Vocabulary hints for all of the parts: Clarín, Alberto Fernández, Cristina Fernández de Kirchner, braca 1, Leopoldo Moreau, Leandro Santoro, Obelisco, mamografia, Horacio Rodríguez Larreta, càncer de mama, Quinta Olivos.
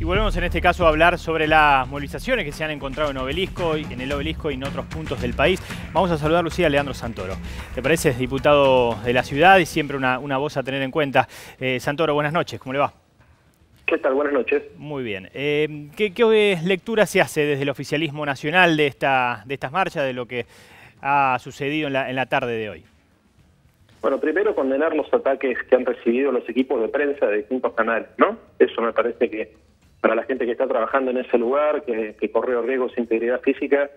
Y volvemos en este caso a hablar sobre las movilizaciones que se han encontrado en Obelisco, en el Obelisco y en otros puntos del país. Vamos a saludar, Lucía, a Leandro Santoro. ¿Te parece? Es diputado de la ciudad y siempre una voz a tener en cuenta. Santoro, buenas noches, ¿cómo le va? ¿Qué tal? Buenas noches. Muy bien. ¿Qué lectura se hace desde el oficialismo nacional de estas marchas, de lo que ha sucedido en la tarde de hoy? Bueno, primero condenar los ataques que han recibido los equipos de prensa de distintos canales, ¿no? Eso me parece que para la gente que está trabajando en ese lugar, que corrió riesgo su integridad física,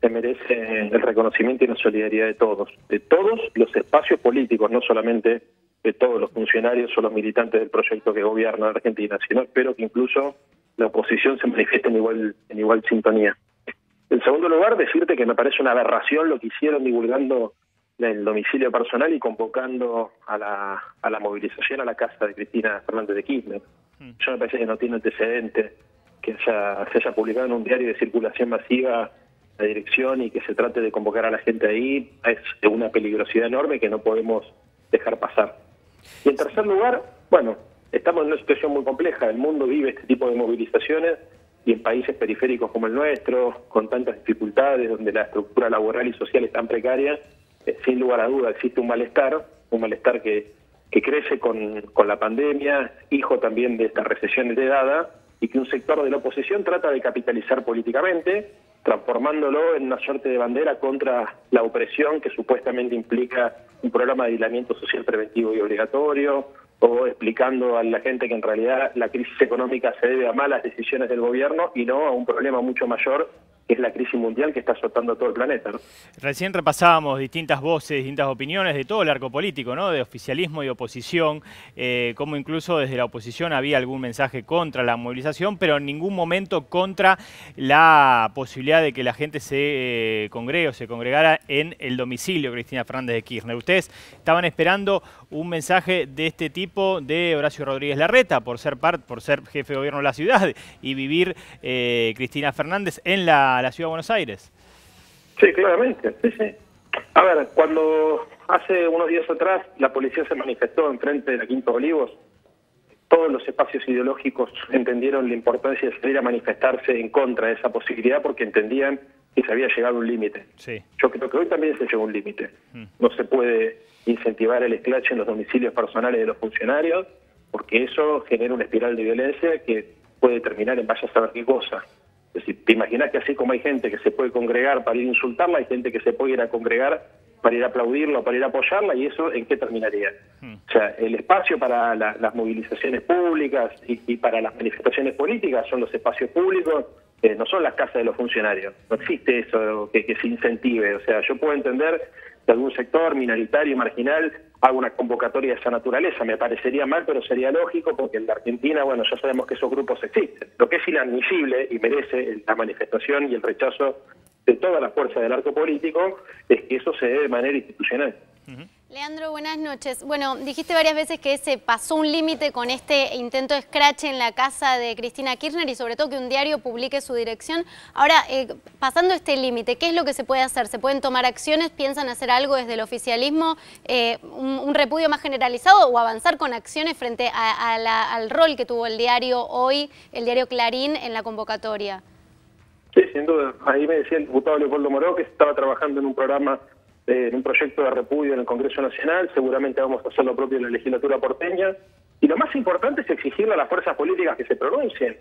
se merece el reconocimiento y la solidaridad de todos los espacios políticos, no solamente de todos los funcionarios o los militantes del proyecto que gobierna la Argentina, sino espero que incluso la oposición se manifieste en igual sintonía. En segundo lugar, decirte que me parece una aberración lo que hicieron divulgando el domicilio personal y convocando a la movilización a la casa de Cristina Fernández de Kirchner. Yo me parece que no tiene antecedente que se haya publicado en un diario de circulación masiva la dirección y que se trate de convocar a la gente ahí. Es una peligrosidad enorme que no podemos dejar pasar. Y en tercer lugar, bueno, estamos en una situación muy compleja. El mundo vive este tipo de movilizaciones y en países periféricos como el nuestro, con tantas dificultades, donde la estructura laboral y social es tan precaria, sin lugar a duda existe un malestar que crece con la pandemia, hijo también de esta recesión heredada, y que un sector de la oposición trata de capitalizar políticamente, transformándolo en una suerte de bandera contra la opresión que supuestamente implica un programa de aislamiento social preventivo y obligatorio, o explicando a la gente que en realidad la crisis económica se debe a malas decisiones del gobierno y no a un problema mucho mayor, que es la crisis mundial que está azotando a todo el planeta, ¿no? Recién repasábamos distintas voces, distintas opiniones de todo el arco político, ¿no? De oficialismo y oposición, como incluso desde la oposición había algún mensaje contra la movilización, pero en ningún momento contra la posibilidad de que la gente se congregue o se congregara en el domicilio de Cristina Fernández de Kirchner. Ustedes estaban esperando un mensaje de este tipo de Horacio Rodríguez Larreta por ser jefe de gobierno de la ciudad y vivir Cristina Fernández en la Ciudad de Buenos Aires. Sí, claramente. Sí. A ver, cuando hace unos días atrás la policía se manifestó enfrente de la Quinta Olivos, todos los espacios ideológicos entendieron la importancia de salir a manifestarse en contra de esa posibilidad porque entendían que se había llegado a un límite. Sí. Yo creo que hoy también se llegó a un límite. No se puede incentivar el escrache en los domicilios personales de los funcionarios porque eso genera una espiral de violencia que puede terminar en vaya a saber qué cosa. Es decir, te imaginas que así como hay gente que se puede congregar para ir a insultarla, hay gente que se puede ir a congregar para ir a aplaudirla, para ir a apoyarla, y eso ¿en qué terminaría? O sea, el espacio para las movilizaciones públicas y para las manifestaciones políticas son los espacios públicos, no son las casas de los funcionarios. No existe eso que se incentive. O sea, yo puedo entender que algún sector minoritario y marginal haga una convocatoria de esa naturaleza. Me parecería mal, pero sería lógico, porque en la Argentina, bueno, ya sabemos que esos grupos existen. Lo que es inadmisible y merece la manifestación y el rechazo de toda la fuerza del arco político es que eso se dé de manera institucional. Leandro, buenas noches. Bueno, dijiste varias veces que se pasó un límite con este intento de escrache en la casa de Cristina Kirchner y sobre todo que un diario publique su dirección. Ahora, pasando este límite, ¿qué es lo que se puede hacer? ¿Se pueden tomar acciones? ¿Piensan hacer algo desde el oficialismo, un repudio más generalizado o avanzar con acciones frente al rol que tuvo el diario hoy, el diario Clarín, en la convocatoria? Sí, sin duda. Ahí me decía el diputado Leopoldo Moreau que estaba trabajando en un programa, en un proyecto de repudio en el Congreso Nacional, seguramente vamos a hacer lo propio en la legislatura porteña, y lo más importante es exigirle a las fuerzas políticas que se pronuncien,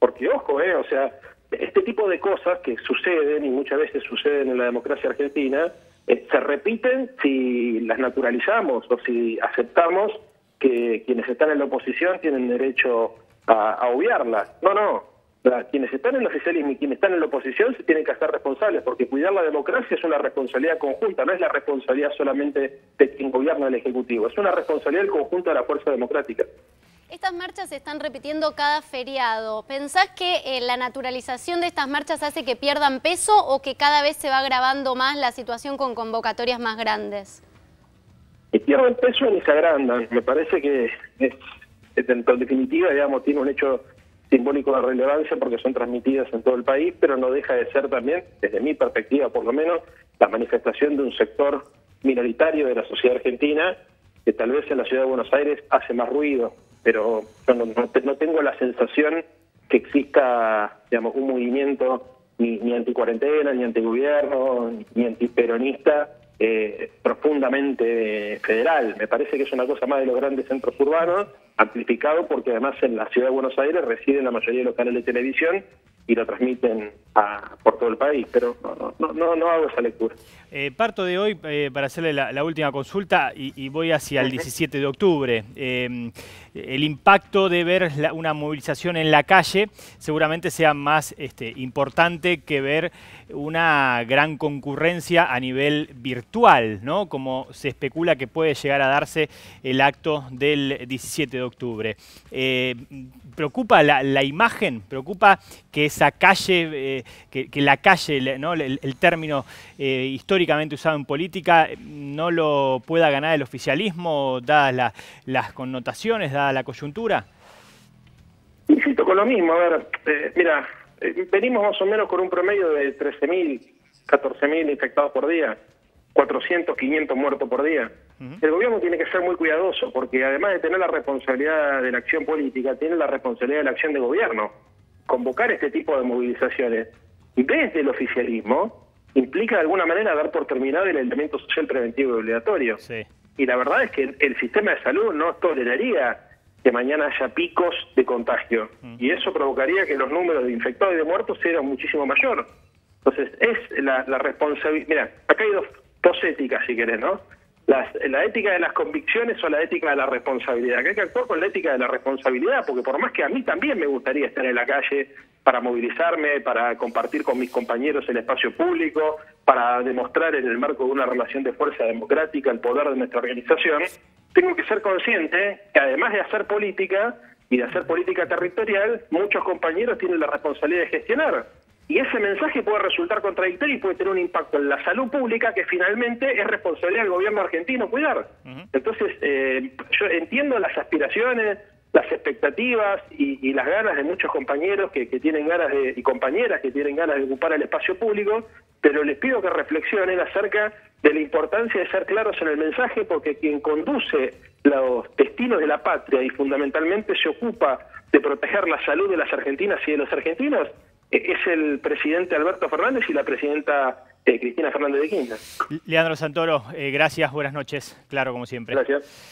porque ojo, o sea, este tipo de cosas que suceden, y muchas veces suceden en la democracia argentina, se repiten si las naturalizamos o si aceptamos que quienes están en la oposición tienen derecho a obviarlas. No. Quienes están en el oficialismo y quienes están en la oposición se tienen que hacer responsables, porque cuidar la democracia es una responsabilidad conjunta, no es la responsabilidad solamente de quien gobierna el Ejecutivo, es una responsabilidad del conjunto de la fuerza democrática. Estas marchas se están repitiendo cada feriado. ¿Pensás que la naturalización de estas marchas hace que pierdan peso o que cada vez se va agravando más la situación con convocatorias más grandes? Y pierden peso ni se agrandan. Me parece que, en definitiva, digamos, tiene un hecho simbólico de relevancia porque son transmitidas en todo el país, pero no deja de ser también, desde mi perspectiva por lo menos, la manifestación de un sector minoritario de la sociedad argentina que tal vez en la ciudad de Buenos Aires hace más ruido, pero yo no tengo la sensación que exista, digamos, un movimiento ni anticuarentena, ni antigobierno, ni antiperonista profundamente federal. Me parece que es una cosa más de los grandes centros urbanos, amplificado porque además en la ciudad de Buenos Aires residen la mayoría de los canales de televisión y lo transmiten por todo el país, pero no hago esa lectura. Parto de hoy para hacerle la última consulta y voy hacia el 17 de octubre. El impacto de ver una movilización en la calle seguramente sea más importante que ver una gran concurrencia a nivel virtual, ¿no? Como se especula que puede llegar a darse el acto del 17 de octubre. ¿Preocupa la imagen? ¿Preocupa que esa calle, que la calle, ¿no? el término históricamente usado en política, no lo pueda ganar el oficialismo, dadas las connotaciones, dada la coyuntura? Insisto con lo mismo. A ver, mira, venimos más o menos con un promedio de 13.000, 14.000 infectados por día, 400, 500 muertos por día. El gobierno tiene que ser muy cuidadoso, porque además de tener la responsabilidad de la acción política, tiene la responsabilidad de la acción de gobierno. Convocar este tipo de movilizaciones desde el oficialismo implica de alguna manera dar por terminado el aislamiento social preventivo y obligatorio. Sí. Y la verdad es que el sistema de salud no toleraría que mañana haya picos de contagio. Y eso provocaría que los números de infectados y de muertos sean muchísimo mayor. Entonces, es la responsabilidad. Mira, acá hay dos éticas, si querés, ¿no? La ética de las convicciones o la ética de la responsabilidad, que hay que actuar con la ética de la responsabilidad, porque por más que a mí también me gustaría estar en la calle para movilizarme, para compartir con mis compañeros el espacio público, para demostrar en el marco de una relación de fuerza democrática el poder de nuestra organización, tengo que ser consciente que además de hacer política y de hacer política territorial, muchos compañeros tienen la responsabilidad de gestionar. Y ese mensaje puede resultar contradictorio y puede tener un impacto en la salud pública que finalmente es responsabilidad del gobierno argentino cuidar. Entonces, yo entiendo las aspiraciones, las expectativas y las ganas de muchos compañeros que tienen ganas y compañeras que tienen ganas de ocupar el espacio público, pero les pido que reflexionen acerca de la importancia de ser claros en el mensaje, porque quien conduce los destinos de la patria y fundamentalmente se ocupa de proteger la salud de las argentinas y de los argentinos es el presidente Alberto Fernández y la presidenta Cristina Fernández de Kirchner. Leandro Santoro, gracias, buenas noches. Claro, como siempre. Gracias.